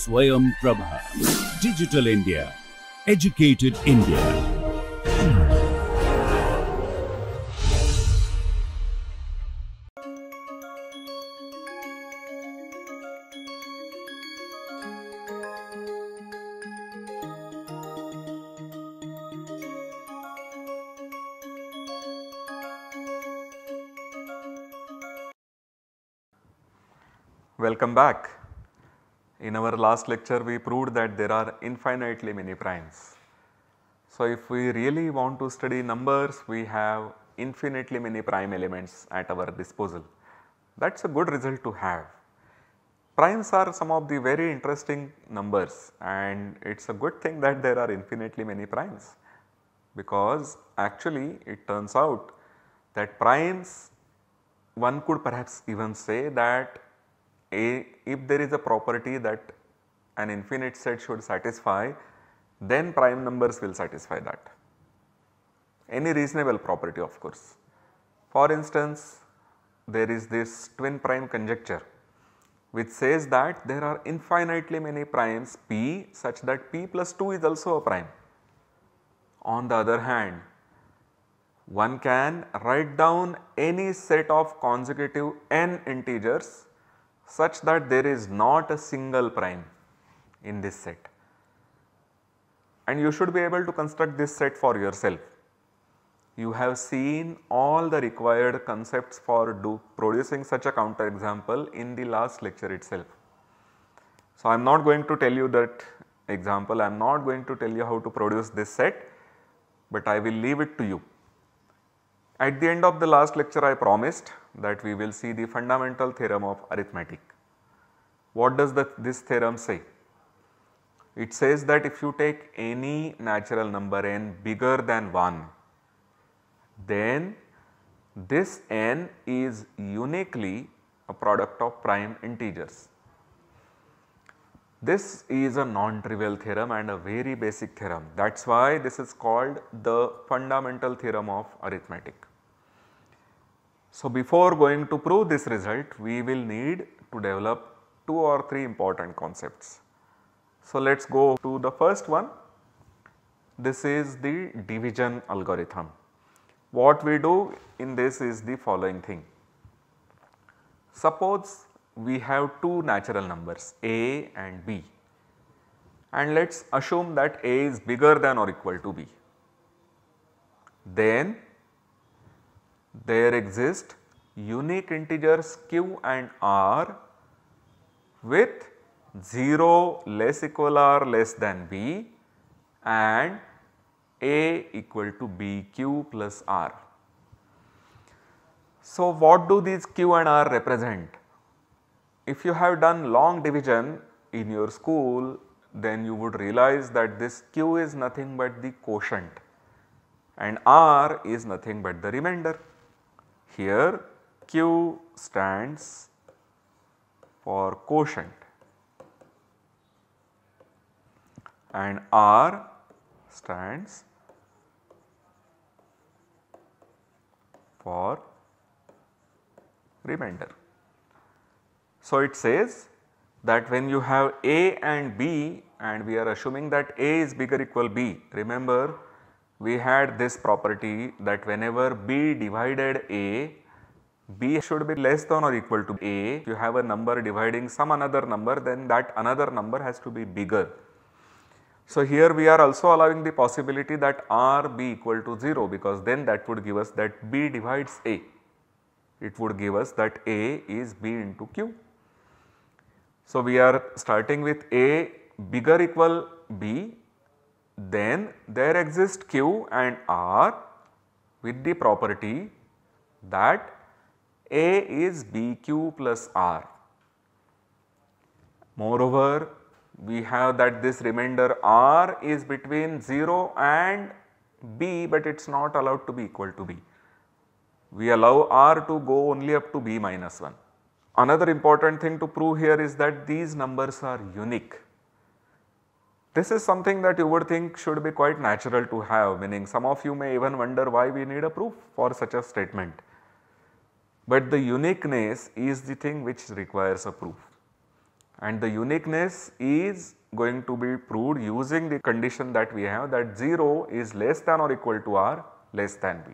Swayam Prabha. Digital India. Educated India. Welcome back. In our last lecture we proved that there are infinitely many primes. So if we really want to study numbers, we have infinitely many prime elements at our disposal. That is a good result to have. Primes are some of the very interesting numbers, and it is a good thing that there are infinitely many primes, because actually it turns out that primes, one could perhaps even say that if there is a property that an infinite set should satisfy, then prime numbers will satisfy that. Any reasonable property, of course. For instance, there is this twin prime conjecture, which says that there are infinitely many primes p such that p plus 2 is also a prime. On the other hand, one can write down any set of consecutive n integers such that there is not a single prime in this set, and you should be able to construct this set for yourself. You have seen all the required concepts for producing such a counterexample in the last lecture itself. So, I am not going to tell you that example, I am not going to tell you how to produce this set, but I will leave it to you. At the end of the last lecture, I promised that we will see the fundamental theorem of arithmetic. What does this theorem say? It says that if you take any natural number n bigger than 1, then this n is uniquely a product of prime integers. This is a non-trivial theorem and a very basic theorem. That is why this is called the fundamental theorem of arithmetic. So, before going to prove this result, we will need to develop 2 or 3 important concepts. So, let us go to the first one. This is the division algorithm. What we do in this is the following thing. Suppose we have 2 natural numbers a and b, and let us assume that a is bigger than or equal to b. Then there exist unique integers q and r with 0 less equal r less than b and a equal to bq plus r. So, what do these q and r represent? If you have done long division in your school, then you would realize that this q is nothing but the quotient and r is nothing but the remainder. Here q stands for quotient and r stands for remainder. So, it says that when you have a and b, and we are assuming that a is bigger equal b, remember we had this property that whenever b divided a, b should be less than or equal to a. If you have a number dividing some another number, then that another number has to be bigger. So, here we are also allowing the possibility that r be equal to 0, because then that would give us that b divides a. It would give us that a is b into q. So, we are starting with a bigger equal b, then there exist q and r with the property that a is bq plus r. Moreover, we have that this remainder r is between 0 and b, but it is not allowed to be equal to b. We allow r to go only up to b minus 1. Another important thing to prove here is that these numbers are unique. This is something that you would think should be quite natural to have, meaning some of you may even wonder why we need a proof for such a statement. But the uniqueness is the thing which requires a proof, and the uniqueness is going to be proved using the condition that we have, that 0 is less than or equal to r less than b.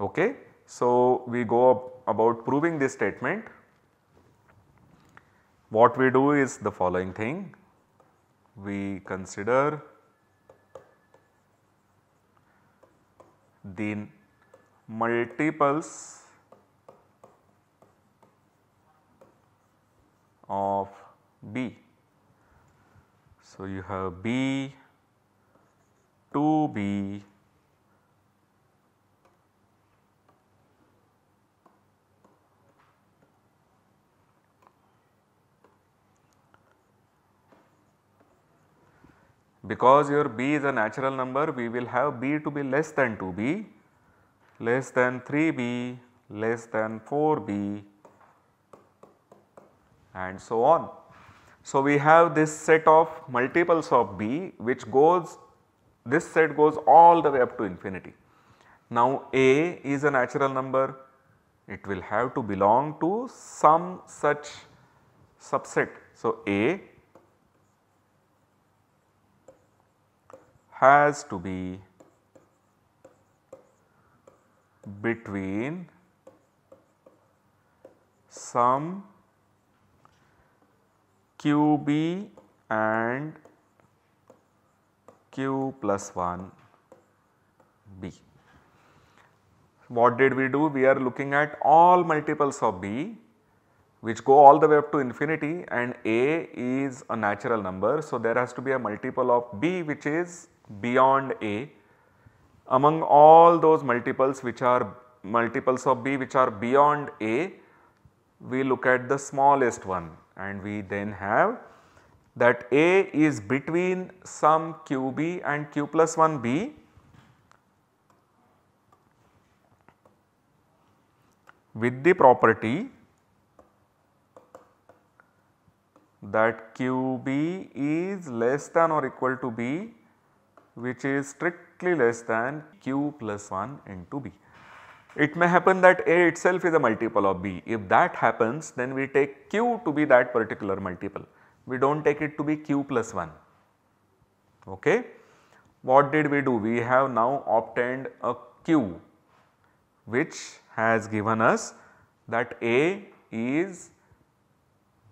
Okay. So, we go about proving this statement. What we do is the following thing. We consider the multiples of b. So, you have b, 2b, 'Because your b is a natural number, we will have b to be less than 2b, less than 3b, less than 4b, and so on. So, we have this set of multiples of b, which goes, this set goes all the way up to infinity. Now, a is a natural number, it will have to belong to some such subset. So, a has to be between some QB and Q plus 1 B. What did we do? We are looking at all multiples of B which go all the way up to infinity, and A is a natural number. So, there has to be a multiple of B which is beyond A. Among all those multiples which are multiples of B which are beyond A, we look at the smallest one, and we then have that A is between some QB and Q plus 1 B, with the property that QB is less than or equal to B, which is strictly less than Q plus 1 into B. It may happen that A itself is a multiple of B. If that happens, then we take Q to be that particular multiple. We do not take it to be Q plus 1. Okay. What did we do? We have now obtained a Q which has given us that A is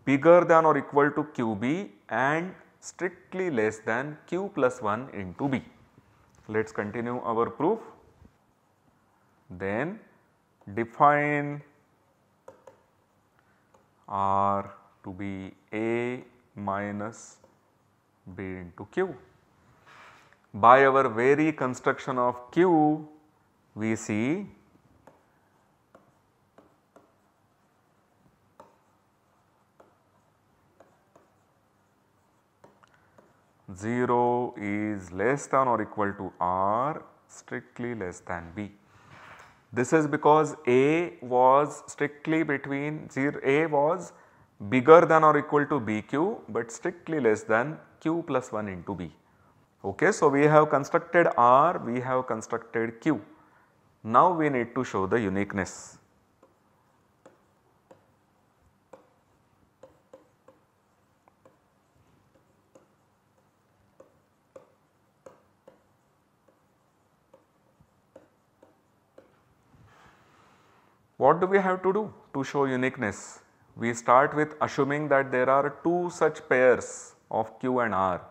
bigger than or equal to QB and strictly less than Q plus 1 into B. Let us continue our proof. Then define R to be A minus B into Q. By our very construction of Q, we see zero is less than or equal to R, strictly less than B. This is because A was strictly between, A was bigger than or equal to BQ but strictly less than Q plus 1 into B. Okay, so we have constructed R, we have constructed Q. Now we need to show the uniqueness. What do we have to do to show uniqueness? We start with assuming that there are two such pairs of Q and R,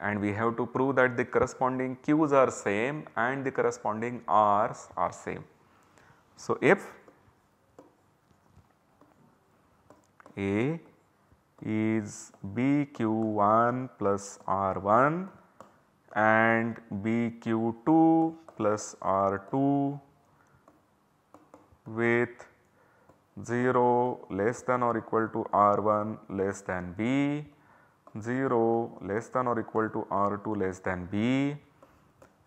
and we have to prove that the corresponding Q's are same and the corresponding R's are same. So, if A is BQ1 plus R1 and BQ2 plus R2 with 0 less than or equal to R1 less than B, 0 less than or equal to R2 less than B,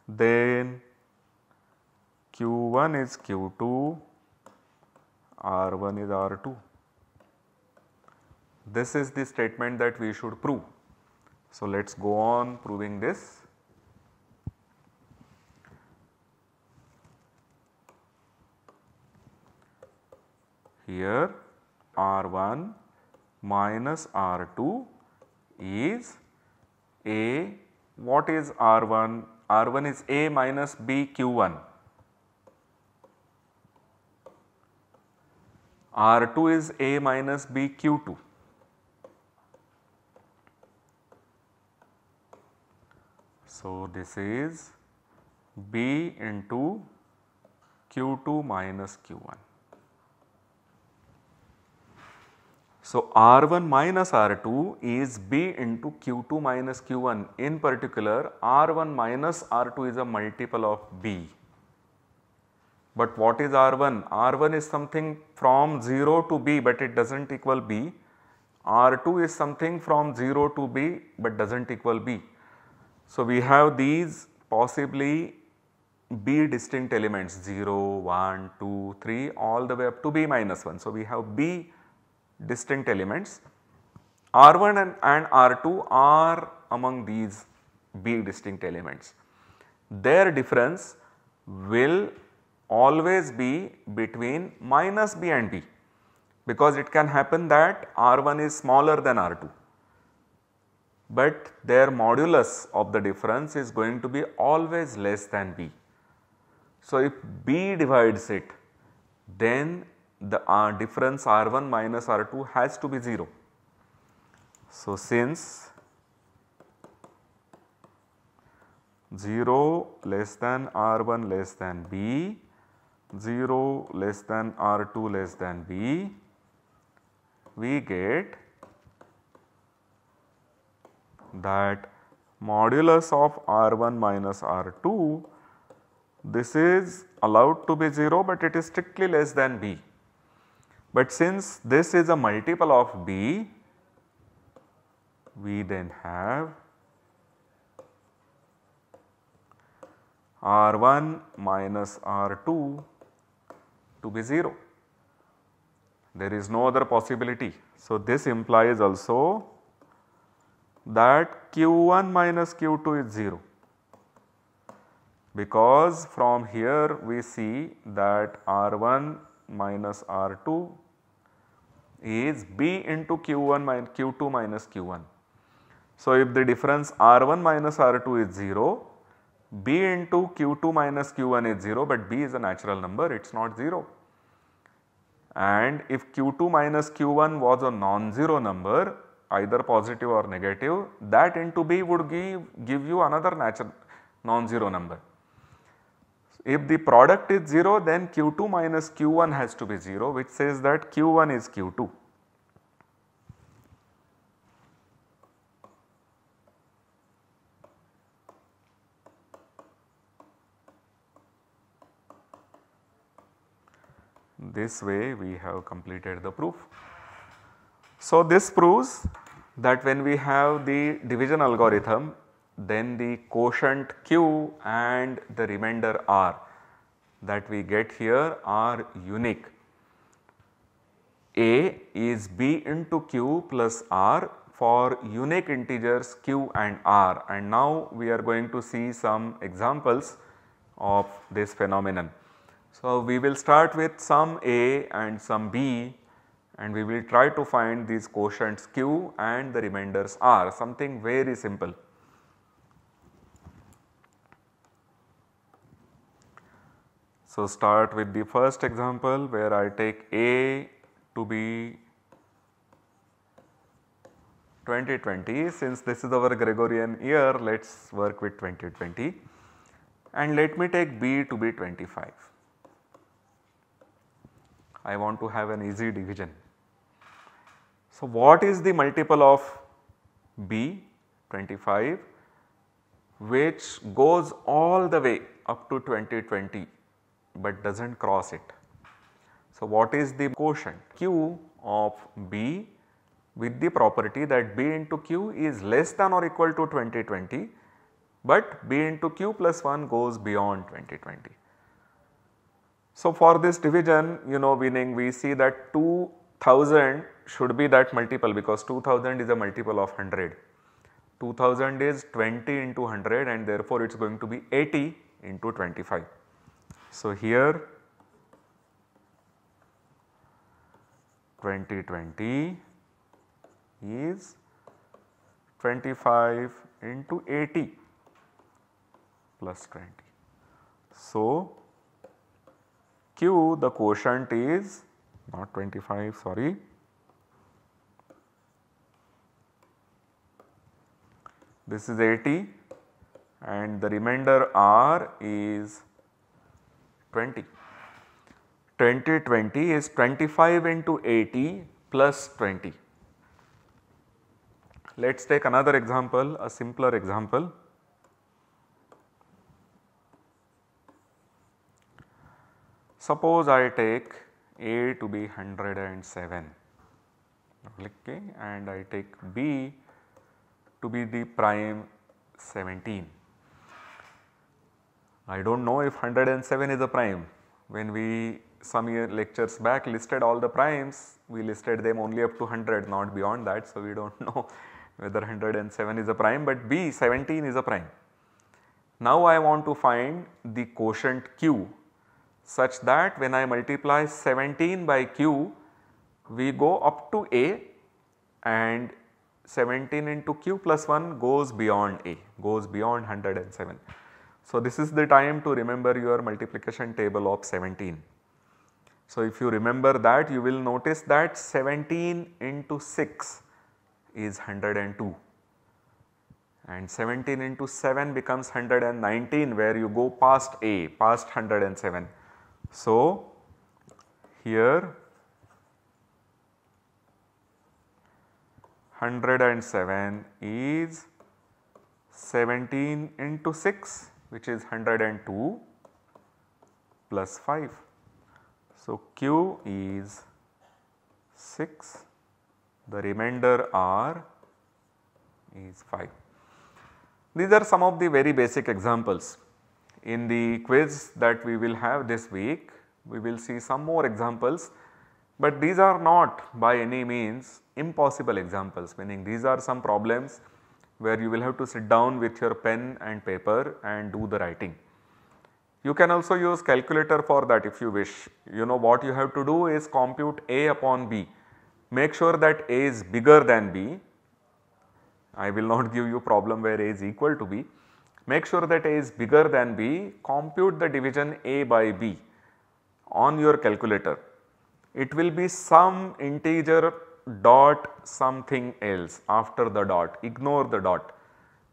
then Q1 is Q2, R1 is R2. This is the statement that we should prove. So, let us go on proving this. Here R1 minus R2 is A. What is R1? R1 is A minus B Q1. R2 is A minus B Q2. So, this is B into Q2 minus Q1. So, R1 minus R2 is B into Q2 minus Q1. In particular, R1 minus R2 is a multiple of B. But what is R1? R1 is something from 0 to B, but it does not equal B. R2 is something from 0 to B, but does not equal B. So, we have these possibly B distinct elements 0, 1, 2, 3 all the way up to B minus 1. So, we have B distinct elements. R1 and R2 are among these B distinct elements. Their difference will always be between minus B and B, because it can happen that R1 is smaller than R2, but their modulus of the difference is going to be always less than B. So, if B divides it, then the difference R1 minus R2 has to be 0. So, since 0 less than R1 less than B, 0 less than R2 less than B, we get that modulus of R1 minus R2, this is allowed to be 0, but it is strictly less than B. But since this is a multiple of B, we then have R1 minus R2 to be 0. There is no other possibility. So, this implies also that Q1 minus Q2 is 0, because from here we see that R1 minus R2 is B into Q1 minus Q2 minus Q1. So, if the difference R1 minus R2 is 0, B into Q2 minus Q1 is 0, but B is a natural number, it is not 0. And if Q2 minus Q1 was a non-zero number, either positive or negative, that into B would give you another natural non-zero number. If the product is 0, then Q2 minus Q1 has to be 0, which says that Q1 is Q2. This way we have completed the proof. So, this proves that when we have the division algorithm, then the quotient Q and the remainder R that we get here are unique. A is B into Q plus R for unique integers Q and R, and now we are going to see some examples of this phenomenon. So, we will start with some A and some B, and we will try to find these quotients Q and the remainders R, something very simple. So, start with the first example where I take A to be 2020. Since this is our Gregorian year, let us work with 2020, and let me take B to be 25. I want to have an easy division. So, what is the multiple of B 25, which goes all the way up to 2020 but does not cross it? So, what is the quotient Q of B with the property that B into Q is less than or equal to 2020, but B into Q plus 1 goes beyond 2020. So, for this division, you know, we see that 2000 should be that multiple, because 2000 is a multiple of 100. 2000 is 20 into 100, and therefore it is going to be 80 into 25. So, here 2020 is 25 into 80 plus 20. So, Q the quotient is not 25, sorry, this is 80 and the remainder R is 20. 20 is 25 into 80 plus 20. Let us take another example, a simpler example. Suppose I take A to be 107, okay, and I take B to be the prime 17. I do not know if 107 is a prime. When we some lectures back listed all the primes, we listed them only up to 100, not beyond that. So, we do not know whether 107 is a prime, but B 17 is a prime. Now, I want to find the quotient Q such that when I multiply 17 by Q, we go up to A and 17 into Q plus 1 goes beyond A, goes beyond 107. So, this is the time to remember your multiplication table of 17. So, if you remember that, you will notice that 17 into 6 is 102 and 17 into 7 becomes 119, where you go past A, past 107. So, here 107 is 17 into 6, which is 102 plus 5. So, Q is 6, the remainder R is 5. These are some of the very basic examples. In the quiz that we will have this week, we will see some more examples, but these are not by any means impossible examples, meaning these are some problems where you will have to sit down with your pen and paper and do the writing. You can also use calculator for that if you wish. You know what you have to do is compute A upon B. Make sure that A is bigger than B. I will not give you problem where A is equal to B. Make sure that A is bigger than B, compute the division A by B on your calculator. It will be some integer dot something else after the dot, ignore the dot.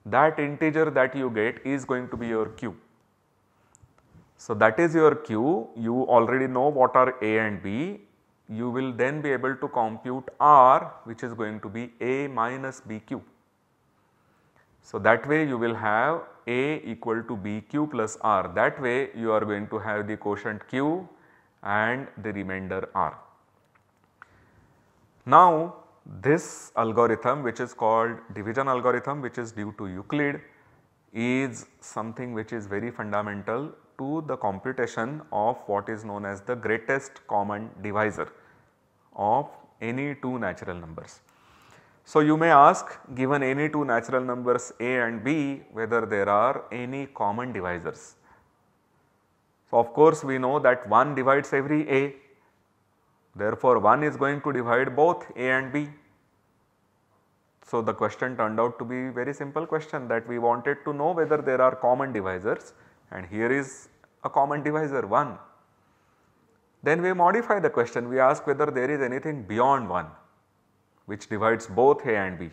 That integer that you get is going to be your Q. So, that is your Q. You already know what are A and B. You will then be able to compute R, which is going to be A minus BQ. So, that way you will have A equal to BQ plus R. That way you are going to have the quotient Q and the remainder R. Now, this algorithm, which is called division algorithm, which is due to Euclid, is something which is very fundamental to the computation of what is known as the greatest common divisor of any two natural numbers. So, you may ask, given any two natural numbers A and B, whether there are any common divisors. So, of course, we know that 1 divides every A. Therefore, 1 is going to divide both A and B. So, the question turned out to be very simple question that we wanted to know whether there are common divisors, and here is a common divisor 1. Then we modify the question, we ask whether there is anything beyond 1 which divides both A and B,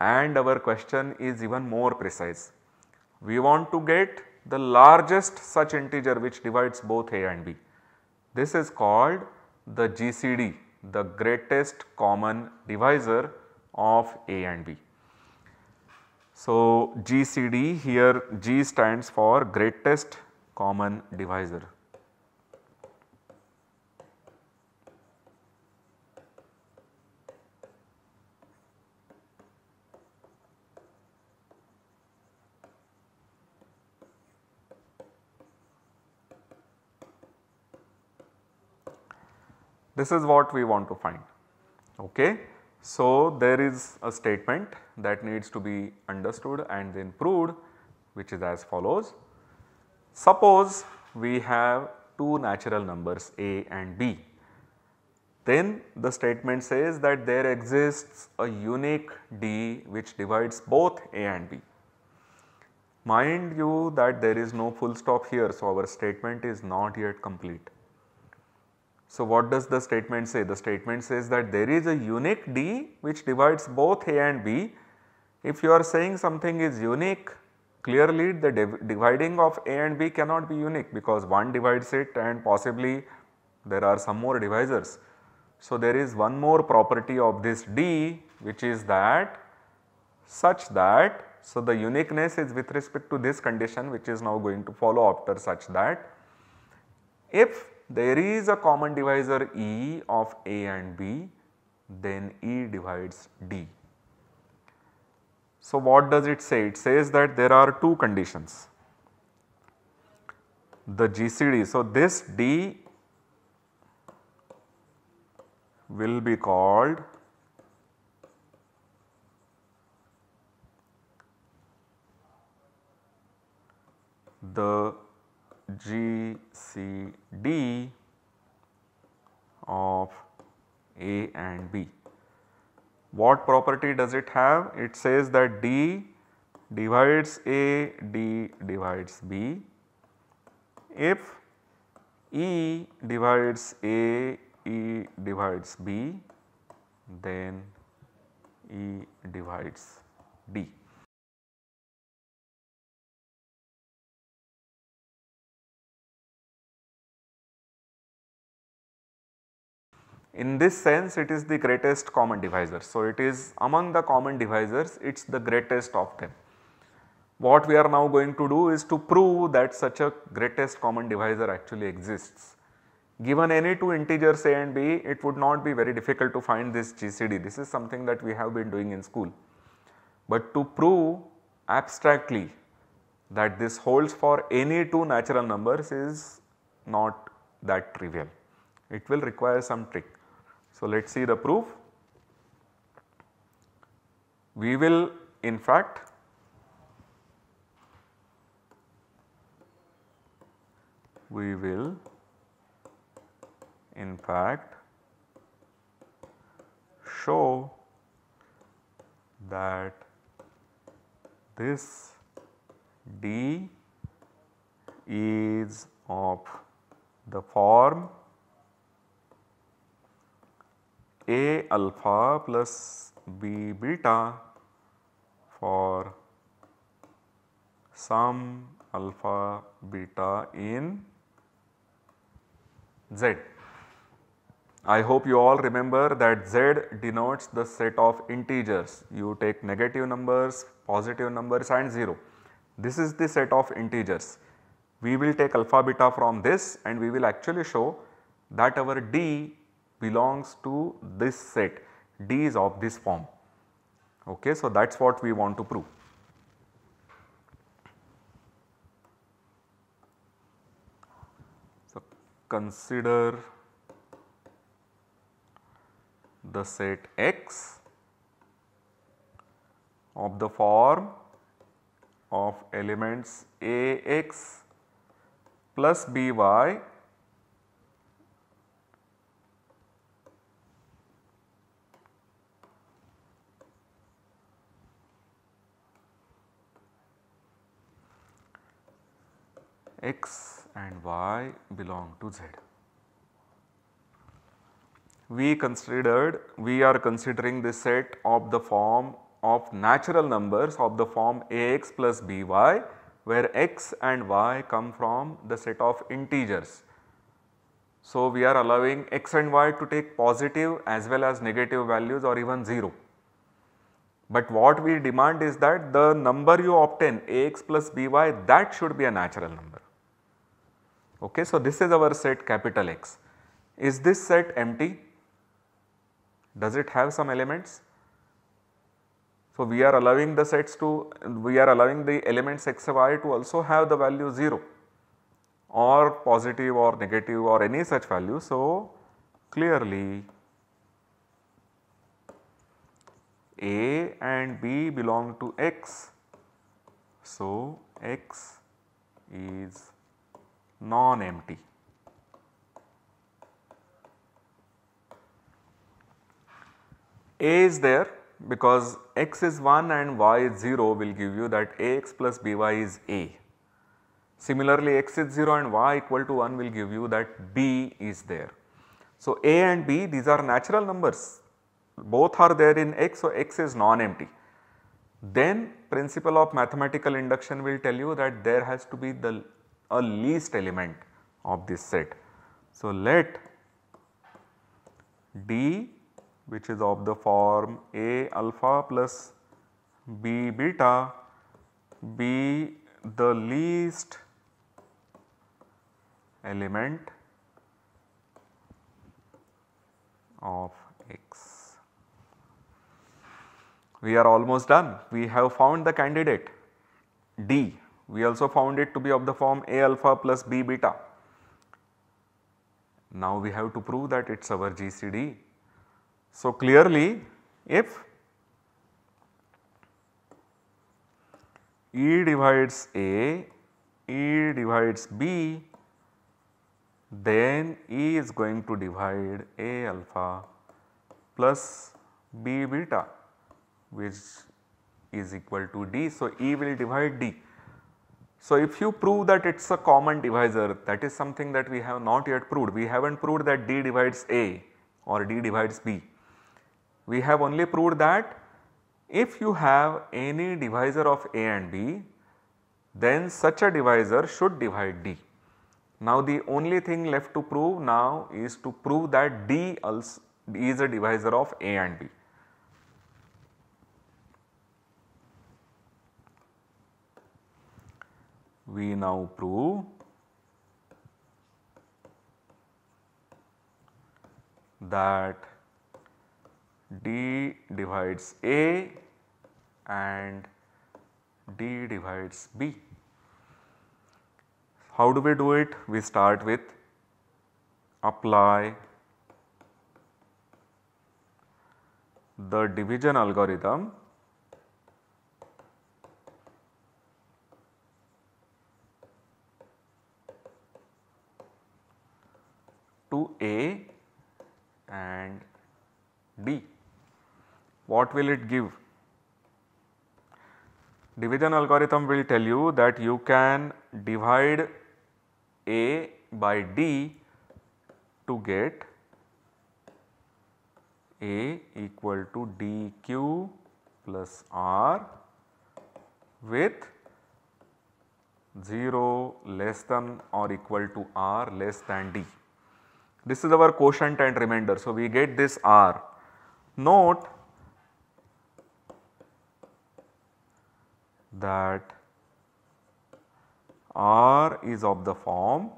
and our question is even more precise. We want to get the largest such integer which divides both A and B. This is called the GCD, the greatest common divisor of A and B. So, GCD, here G stands for greatest common divisor. This is what we want to find. Okay. So, there is a statement that needs to be understood and then proved, which is as follows. Suppose we have two natural numbers A and B. Then the statement says that there exists a unique D which divides both A and B. Mind you that there is no full stop here, so our statement is not yet complete. So what does the statement say? The statement says that there is a unique D which divides both A and B. If you are saying something is unique, clearly the dividing of A and B cannot be unique because one divides it and possibly there are some more divisors. So there is one more property of this D which is that such that, so the uniqueness is with respect to this condition which is now going to follow after such that. If there is a common divisor E of A and B, then E divides D. So what does it say? It says that there are two conditions, the GCD. So this D will be called the GCD of A and B. What property does it have? It says that D divides A, D divides B. If E divides A, E divides B, then E divides D. In this sense, it is the greatest common divisor. So it is among the common divisors, it is the greatest of them. What we are now going to do is to prove that such a greatest common divisor actually exists. Given any two integers A and B, it would not be very difficult to find this GCD. This is something that we have been doing in school. But to prove abstractly that this holds for any two natural numbers is not that trivial. It will require some trick. So let us see the proof. We will in fact show that this D is of the form A alpha plus B beta for some alpha beta in Z. I hope you all remember that Z denotes the set of integers. You take negative numbers, positive numbers and 0. This is the set of integers. We will take alpha beta from this and we will actually show that our D belongs to this set. D is of this form. Okay, so that is what we want to prove. So consider the set X of the form of elements Ax plus By X and Y belong to Z. We are considering the set of the form of natural numbers of the form Ax plus By, where X and Y come from the set of integers. So we are allowing X and Y to take positive as well as negative values or even 0. But what we demand is that the number you obtain Ax plus By, that should be a natural number. Okay, so this is our set capital X. Is this set empty? Does it have some elements? So we are allowing the sets to, we are allowing the elements X and Y to also have the value 0 or positive or negative or any such value. So clearly A and B belong to X, so X is non-empty. A is there because x is 1 and y is 0 will give you that ax plus by is A. Similarly, x is 0 and y equal to 1 will give you that B is there. So, A and B, these are natural numbers, both are there in x, so x is non-empty. Then principle of mathematical induction will tell you that there has to be a least element of this set. So, let D, which is of the form A alpha plus B beta, be the least element of x. We are almost done. We have found the candidate D. We also found it to be of the form A alpha plus B beta. Now we have to prove that it is our GCD. So clearly, if E divides A, E divides B, then E is going to divide A alpha plus B beta, which is equal to D. So E will divide D. So if you prove that it is a common divisor, that is something that we have not yet proved. We have not proved that D divides A or D divides B. We have only proved that if you have any divisor of A and B, then such a divisor should divide D. Now the only thing left to prove now is to prove that D also is a divisor of A and B. We now prove that D divides A and D divides B. How do we do it? We start with apply the division algorithm to A and D. What will it give? Division algorithm will tell you that you can divide A by D to get A equal to dQ plus R with 0 less than or equal to R less than D. This is our quotient and remainder. So, we get this R. Note that R is of the form,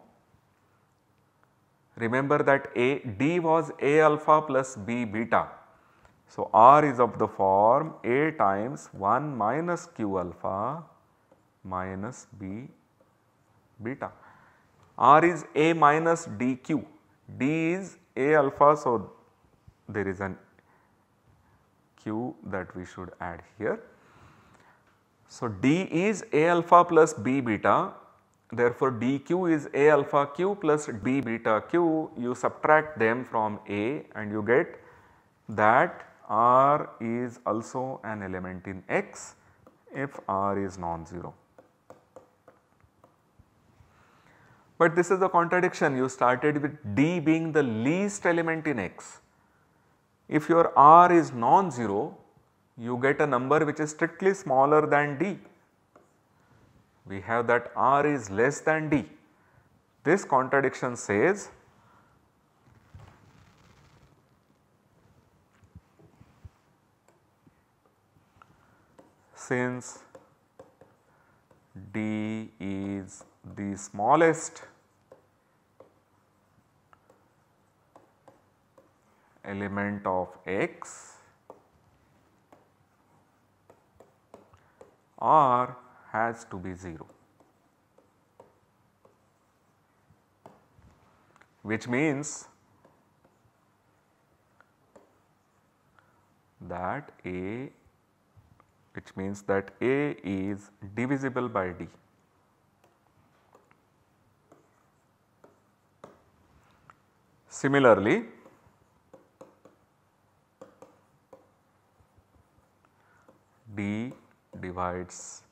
remember that D was A alpha plus B beta. So, R is of the form A times 1 minus Q alpha minus B beta. R is A minus DQ, D is A alpha, so there is an Q that we should add here. So, D is A alpha plus B beta, therefore DQ is A alpha Q plus B beta Q. You subtract them from A and you get that R is also an element in X if R is non-zero. But this is a contradiction. You started with D being the least element in X. If your R is non-zero, you get a number which is strictly smaller than D. We have that R is less than D. This contradiction says since D is the smallest element of X, R has to be 0, which means that A is divisible by D. Similarly, D divides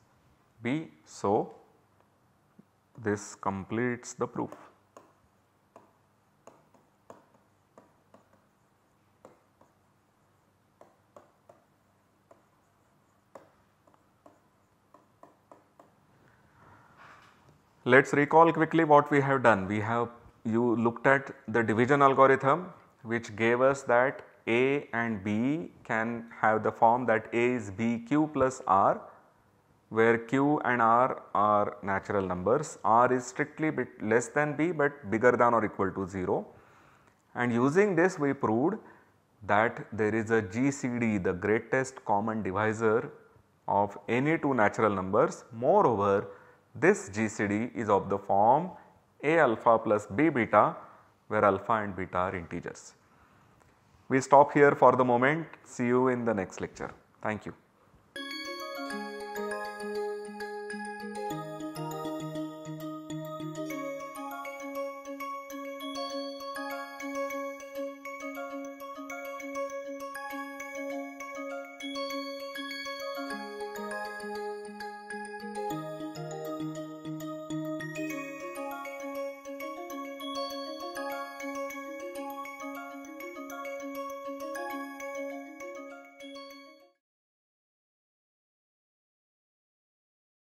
B. So, this completes the proof. Let us recall quickly what we have done. We have looked at the division algorithm which gave us that A and B can have the form that A is BQ plus R, where Q and R are natural numbers, R is strictly bit less than B but bigger than or equal to 0. And using this we proved that there is a GCD, the greatest common divisor of any two natural numbers. Moreover, this GCD is of the form A alpha plus B beta, where alpha and beta are integers. We stop here for the moment. See you in the next lecture. Thank you.